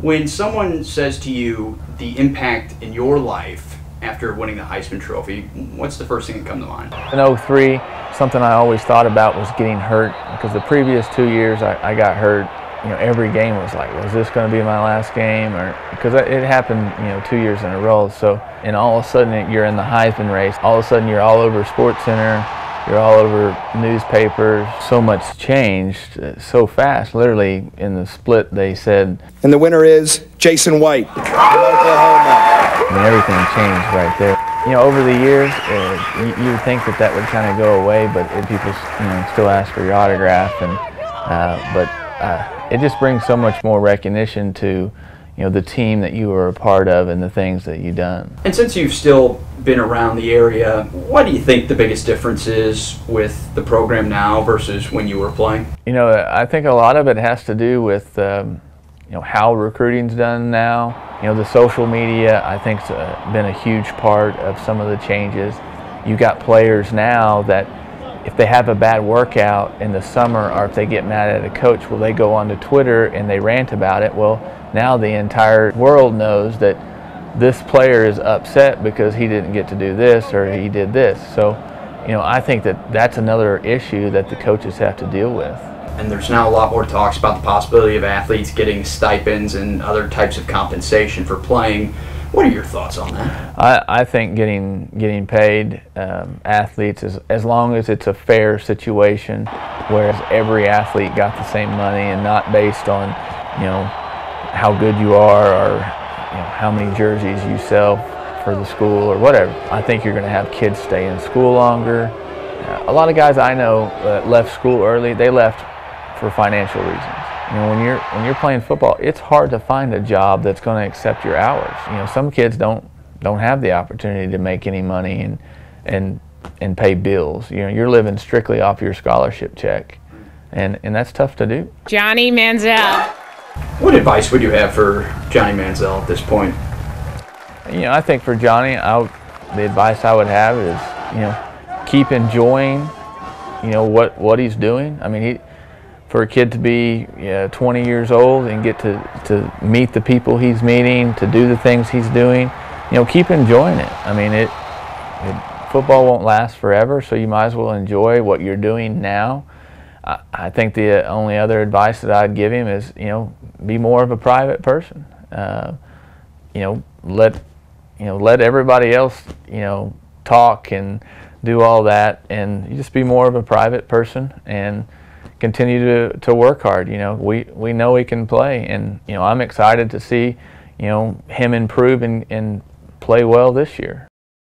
When someone says to you the impact in your life after winning the Heisman Trophy, what's the first thing that comes to mind? In 03, something I always thought about was getting hurt, because the previous 2 years I got hurt. You know, every game was like, was this going to be my last game? Or because it happened, you know, 2 years in a row. So, and all of a sudden you're in the Heisman race. All of a sudden you're all over Sports Center. You're all over newspapers. So much changed so fast. Literally in the split, they said, and the winner is Jason White from Oklahoma. And everything changed right there. You know, over the years, you would think that that would kind of go away, but people, you know, still ask for your autograph, and it just brings so much more recognition to, you know, the team that you were a part of and the things that you've done. And since you've still been around the area, what do you think the biggest difference is with the program now versus when you were playing? You know, I think a lot of it has to do with, you know, how recruiting's done now. You know, the social media, I think, has been a huge part of some of the changes. You've got players now that, if they have a bad workout in the summer, or if they get mad at a coach, well, they go onto Twitter and they rant about it. Well, now the entire world knows that this player is upset because he didn't get to do this or he did this. So, you know, I think that that's another issue that the coaches have to deal with. And there's now a lot more talks about the possibility of athletes getting stipends and other types of compensation for playing. What are your thoughts on that? I think getting paid athletes, as long as it's a fair situation, whereas every athlete got the same money and not based on, you know, how good you are or, you know, how many jerseys you sell for the school or whatever. I think you're going to have kids stay in school longer. A lot of guys I know left school early. They left for financial reasons. You know, when you're playing football, it's hard to find a job that's going to accept your hours. You know, some kids don't have the opportunity to make any money and pay bills. You know, you're living strictly off your scholarship check, and that's tough to do. Johnny Manziel. What advice would you have for Johnny Manziel at this point? You know, I think for Johnny, the advice I would have is, you know, keep enjoying, you know, what he's doing. I mean, for a kid to be 20 years old and get to meet the people he's meeting, to do the things he's doing, you know, keep enjoying it. I mean, football won't last forever, so you might as well enjoy what you're doing now. I think the only other advice that I'd give him is, you know, be more of a private person. You know, let everybody else, you know, talk and do all that, and you just be more of a private person and continue to work hard. You know, we know he can play, and, you know, I'm excited to see, you know, him improve and play well this year.